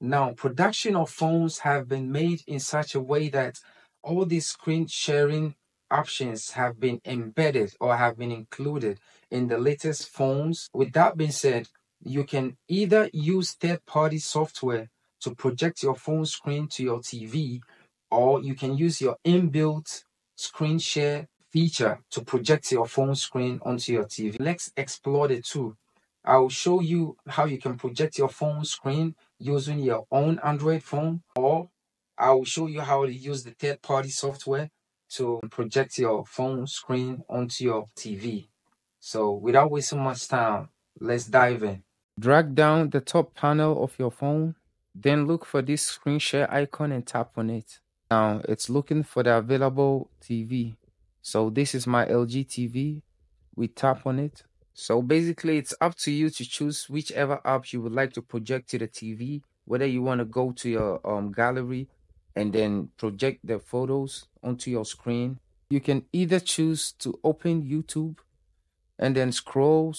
Now, production of phones have been made in such a way that all these screen sharing options have been embedded or have been included in the latest phones. With that being said, you can either use third-party software to project your phone screen to your TV, or you can use your inbuilt screen share feature to project your phone screen onto your TV. Let's explore the two. I'll show you how you can project your phone screen using your own Android phone, or I will show you how to use the third-party software to project your phone screen onto your TV. So without wasting much time, let's dive in. Drag down the top panel of your phone, then look for this screen share icon and tap on it. Now it's looking for the available TV. So this is my LG TV. We tap on it. So basically, it's up to you to choose whichever app you would like to project to the TV, whether you want to go to your gallery and then project the photos onto your screen. You can either choose to open YouTube and then scroll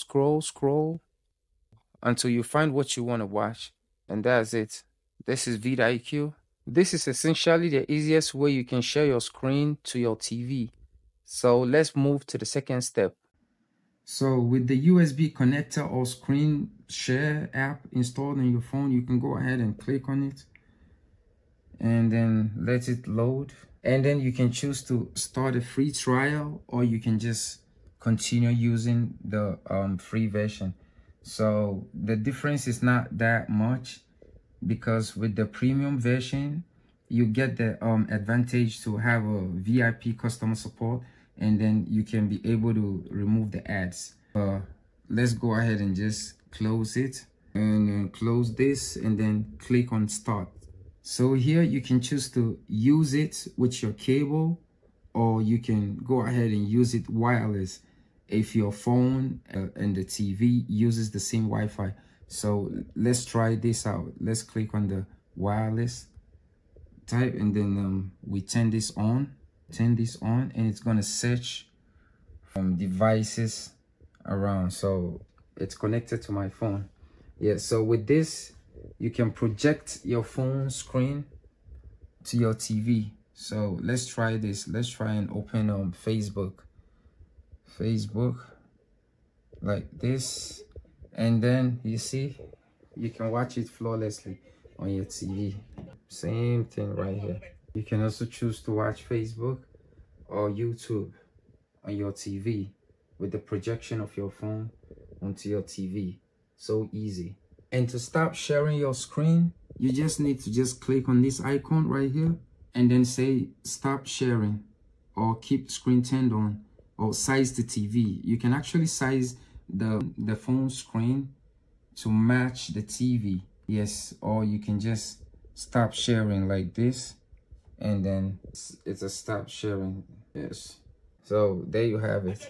until you find what you want to watch. And that's it. This is VidIQ. This is essentially the easiest way you can share your screen to your TV. So let's move to the second step. So with the USB connector or screen share app installed on your phone, you can go ahead and click on it and then let it load. And then you can choose to start a free trial, or you can just continue using the free version. So the difference is not that much, because with the premium version, you get the advantage to have a VIP customer support, and then you can be able to remove the ads. Let's go ahead and just close it and then close this and then click on start. So here you can choose to use it with your cable, or you can go ahead and use it wireless if your phone and the TV uses the same Wi-Fi. So let's try this out. Let's click on the wireless type and then we turn this on. And it's gonna search from devices around. So it's connected to my phone. Yeah, so with this, you can project your phone screen to your TV. So let's try this. Let's try and open Facebook. Like this. And then you see, you can watch it flawlessly on your TV. Same thing right here. You can also choose to watch Facebook or YouTube on your TV with the projection of your phone onto your TV. So easy. And to stop sharing your screen, you just need to just click on this icon right here and then say stop sharing, or keep screen turned on, or size the TV. You can actually size the phone screen to match the TV. Yes, or you can just stop sharing like this. And then it's a stop sharing. Yes. So there you have it.